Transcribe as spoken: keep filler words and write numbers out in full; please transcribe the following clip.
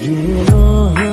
ये राह